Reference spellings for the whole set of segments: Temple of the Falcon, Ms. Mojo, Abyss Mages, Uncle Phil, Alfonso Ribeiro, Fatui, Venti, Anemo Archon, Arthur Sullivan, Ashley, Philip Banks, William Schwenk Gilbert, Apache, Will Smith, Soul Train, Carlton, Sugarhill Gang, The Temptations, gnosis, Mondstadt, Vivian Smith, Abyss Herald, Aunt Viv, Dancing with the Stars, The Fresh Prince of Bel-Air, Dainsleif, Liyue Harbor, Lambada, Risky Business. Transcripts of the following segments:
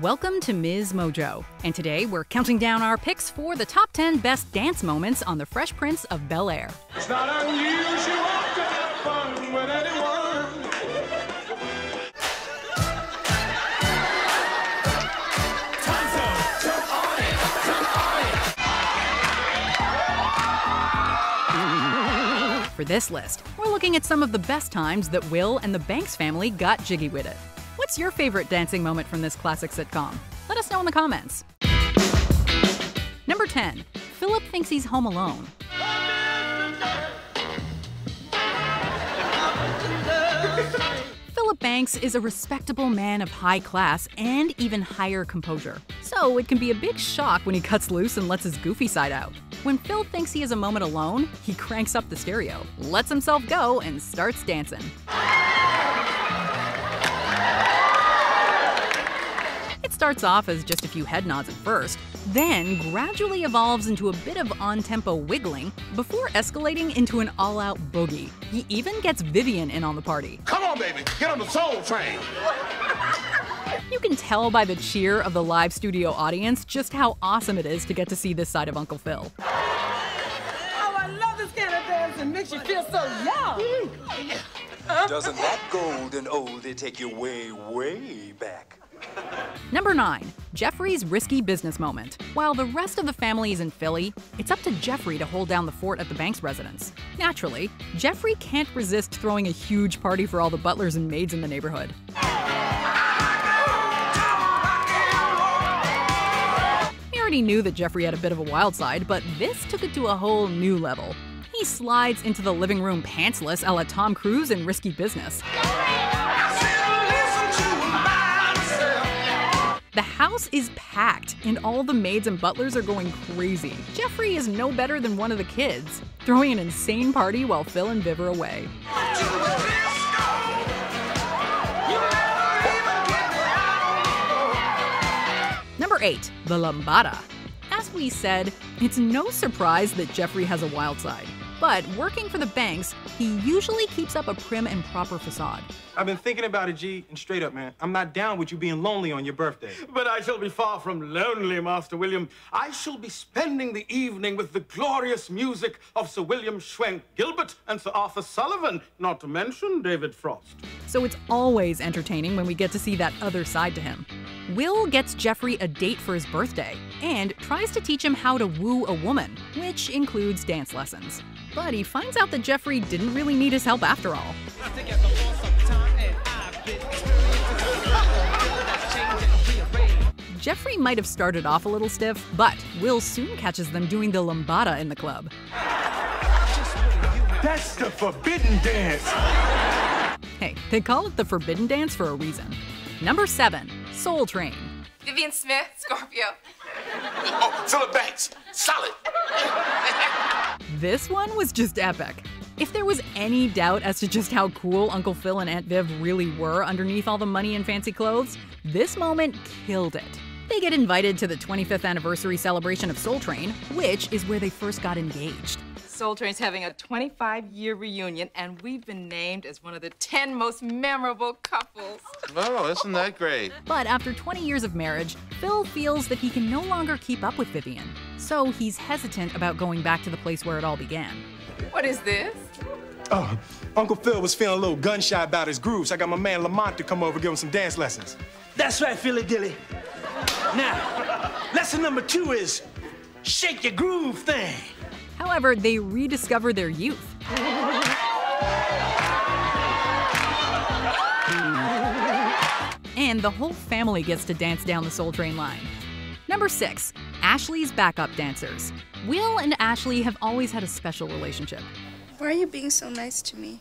Welcome to Ms. Mojo, and today we're counting down our picks for the top 10 best dance moments on The Fresh Prince of Bel-Air. It's not unusual to have fun with anyone. For this list, we're looking at some of the best times that Will and the Banks family got jiggy with it. What's your favorite dancing moment from this classic sitcom? Let us know in the comments. Number 10, Philip thinks he's home alone. Philip Banks is a respectable man of high class and even higher composure, so it can be a big shock when he cuts loose and lets his goofy side out. When Phil thinks he is a moment alone, he cranks up the stereo, lets himself go, and starts dancing. Starts off as just a few head nods at first, then gradually evolves into a bit of on-tempo wiggling before escalating into an all-out boogie. He even gets Vivian in on the party. Come on, baby, get on the Soul Train! You can tell by the cheer of the live studio audience just how awesome it is to get to see this side of Uncle Phil. Oh, I love this kind of dance, and makes you feel so young! Doesn't that golden oldie take you way, way back? Number 9, Jeffrey's risky business moment. While the rest of the family is in Philly, it's up to Jeffrey to hold down the fort at the Banks residence. Naturally, Jeffrey can't resist throwing a huge party for all the butlers and maids in the neighborhood. We already knew that Jeffrey had a bit of a wild side, but this took it to a whole new level. He slides into the living room pantsless a la Tom Cruise in Risky Business. The house is packed, and all the maids and butlers are going crazy. Jeffrey is no better than one of the kids, throwing an insane party while Phil and Viv are away. Number 8, the Lambada. As we said, it's no surprise that Jeffrey has a wild side. But working for the Banks, he usually keeps up a prim and proper facade. I've been thinking about it, G, and straight up, man, I'm not down with you being lonely on your birthday. But I shall be far from lonely, Master William. I shall be spending the evening with the glorious music of Sir William Schwenk Gilbert and Sir Arthur Sullivan, not to mention David Frost. So it's always entertaining when we get to see that other side to him. Will gets Jeffrey a date for his birthday and tries to teach him how to woo a woman, which includes dance lessons. But he finds out that Jeffrey didn't really need his help after all. Jeffrey might have started off a little stiff, but Will soon catches them doing the Lambada in the club. That's the forbidden dance! Hey, they call it the forbidden dance for a reason. Number 7, Soul Train. Vivian Smith, Scorpio. Oh, Philip Banks, solid. This one was just epic. If there was any doubt as to just how cool Uncle Phil and Aunt Viv really were underneath all the money and fancy clothes, this moment killed it. They get invited to the 25th anniversary celebration of Soul Train, which is where they first got engaged. Soul Train's having a 25-year reunion, and we've been named as one of the 10 most memorable couples. Oh, isn't that great? But after 20 years of marriage, Phil feels that he can no longer keep up with Vivian, so he's hesitant about going back to the place where it all began. What is this? Oh, Uncle Phil was feeling a little gun-shy about his grooves. I got my man Lamont to come over and give him some dance lessons. That's right, Philly Dilly. Now, lesson number 2 is shake your groove thing. However, they rediscover their youth. And the whole family gets to dance down the Soul Train line. Number 6, Ashley's backup dancers. Will and Ashley have always had a special relationship. Why are you being so nice to me?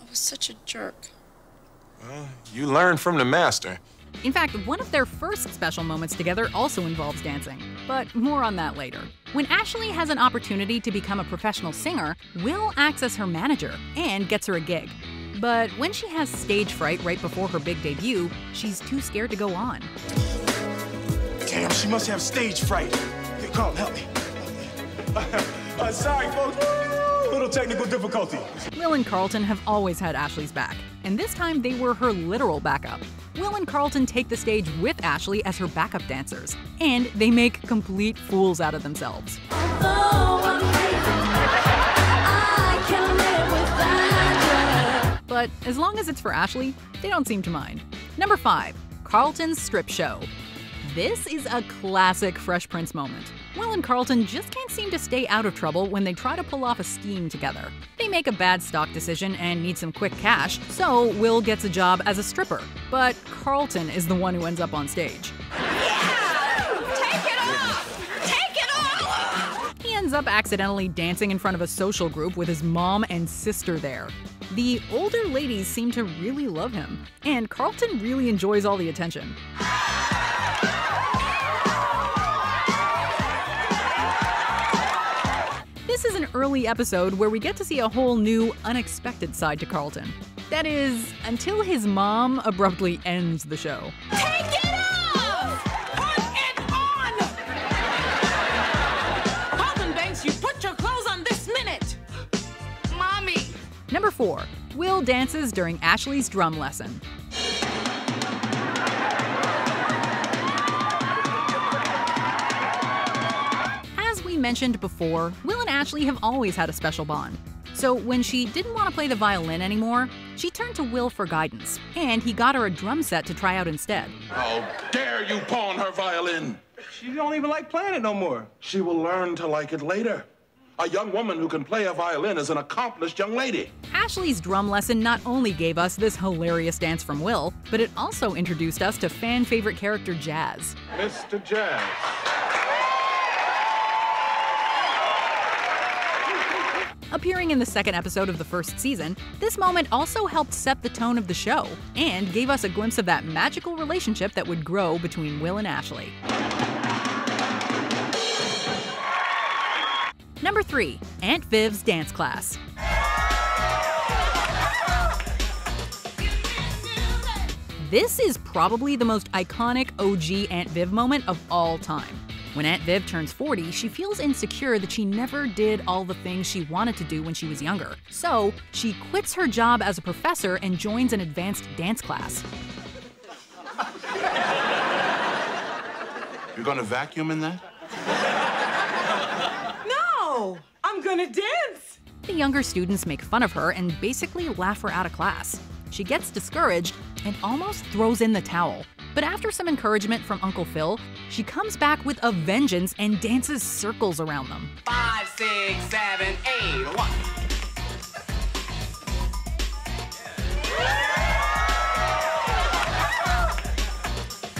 I was such a jerk. Well, you learn from the master. In fact, one of their first special moments together also involves dancing, but more on that later. When Ashley has an opportunity to become a professional singer, Will acts as her manager and gets her a gig. But when she has stage fright right before her big debut, she's too scared to go on. Damn, she must have stage fright. Here, Carlton, help me. Sorry, folks. Little technical difficulty. Will and Carlton have always had Ashley's back. and this time they were her literal backup. Will and Carlton take the stage with Ashley as her backup dancers, and they make complete fools out of themselves. But as long as it's for Ashley, they don't seem to mind. Number 5. Carlton's strip show. This is a classic Fresh Prince moment. Will and Carlton just can't seem to stay out of trouble when they try to pull off a scheme together. They make a bad stock decision and need some quick cash, so Will gets a job as a stripper. But Carlton is the one who ends up on stage. Yeah! Take it off! Take it off! He ends up accidentally dancing in front of a social group with his mom and sister there. The older ladies seem to really love him, and Carlton really enjoys all the attention. This is an early episode where we get to see a whole new, unexpected side to Carlton. That is, until his mom abruptly ends the show. Take it off! Put it on! Carlton Banks, you put your clothes on this minute! Mommy! Number 4. Will dances during Ashley's drum lesson. As we mentioned before, Will and Ashley have always had a special bond. So when she didn't want to play the violin anymore, she turned to Will for guidance, and he got her a drum set to try out instead. How dare you pawn her violin! She don't even like playing it no more. She will learn to like it later. A young woman who can play a violin is an accomplished young lady. Ashley's drum lesson not only gave us this hilarious dance from Will, but it also introduced us to fan favorite character Jazz. Mr. Jazz. Appearing in the second episode of the first season, this moment also helped set the tone of the show and gave us a glimpse of that magical relationship that would grow between Will and Ashley. Number 3. Aunt Viv's dance class. This is probably the most iconic OG Aunt Viv moment of all time. When Aunt Viv turns 40, she feels insecure that she never did all the things she wanted to do when she was younger. So she quits her job as a professor and joins an advanced dance class. You're gonna vacuum in that? I'm gonna dance! The younger students make fun of her and basically laugh her out of class. She gets discouraged and almost throws in the towel. But after some encouragement from Uncle Phil, she comes back with a vengeance and dances circles around them. 5, 6, 7,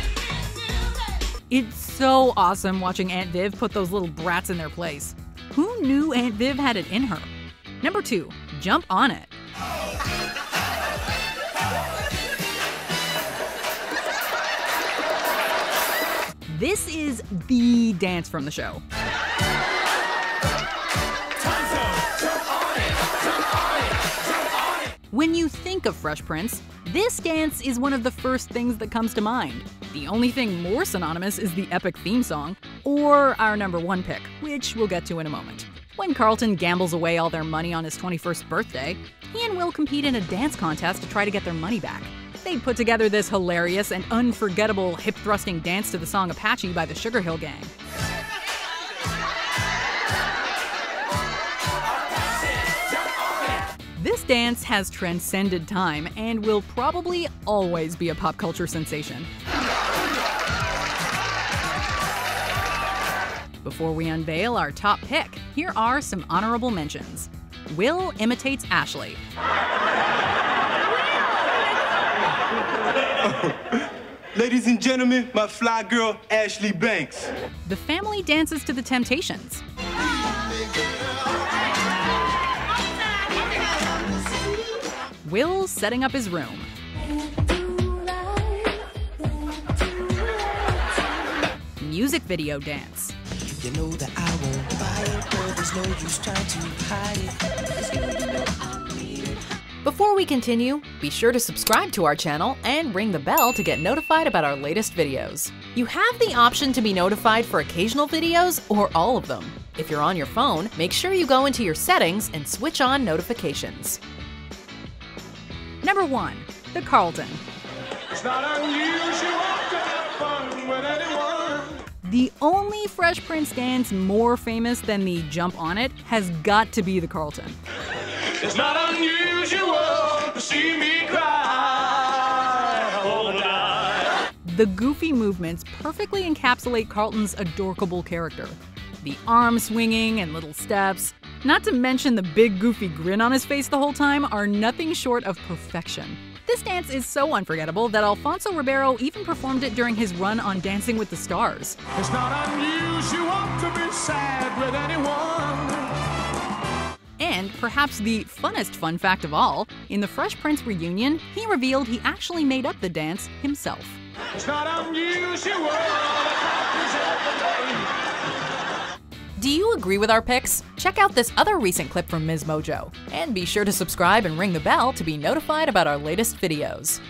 8, 1. It's so awesome watching Aunt Viv put those little brats in their place. Who knew Aunt Viv had it in her? Number 2, jump on it. This is the dance from the show. When you think of Fresh Prince, this dance is one of the first things that comes to mind. The only thing more synonymous is the epic theme song, or our number 1 pick, which we'll get to in a moment. When Carlton gambles away all their money on his 21st birthday, he and Will compete in a dance contest to try to get their money back. They put together this hilarious and unforgettable hip-thrusting dance to the song Apache by the Sugarhill Gang. This dance has transcended time and will probably always be a pop culture sensation. Before we unveil our top pick, here are some honorable mentions. Will imitates Ashley. Ladies and gentlemen, my fly girl, Ashley Banks. The family dances to the Temptations. Will setting up his room. Music video dance. You know that I won't buy it, girl, there's no use trying to hide it. You know I'm weird. Before we continue, be sure to subscribe to our channel and ring the bell to get notified about our latest videos. You have the option to be notified for occasional videos or all of them. If you're on your phone, make sure you go into your settings and switch on notifications. Number 1, the Carlton. It's not unusual to have fun with anyone. The only Fresh Prince dance more famous than the Jump On It has got to be the Carlton. It's not unusual to see me cry all night. The goofy movements perfectly encapsulate Carlton's adorable character. The arm swinging and little steps, not to mention the big goofy grin on his face the whole time, are nothing short of perfection. This dance is so unforgettable that Alfonso Ribeiro even performed it during his run on Dancing with the Stars. It's not unusual to be sad with anyone. And perhaps the funnest fun fact of all, in the Fresh Prince reunion, he revealed he actually made up the dance himself. It's not unusual. Do you agree with our picks? Check out this other recent clip from Ms. Mojo, and be sure to subscribe and ring the bell to be notified about our latest videos.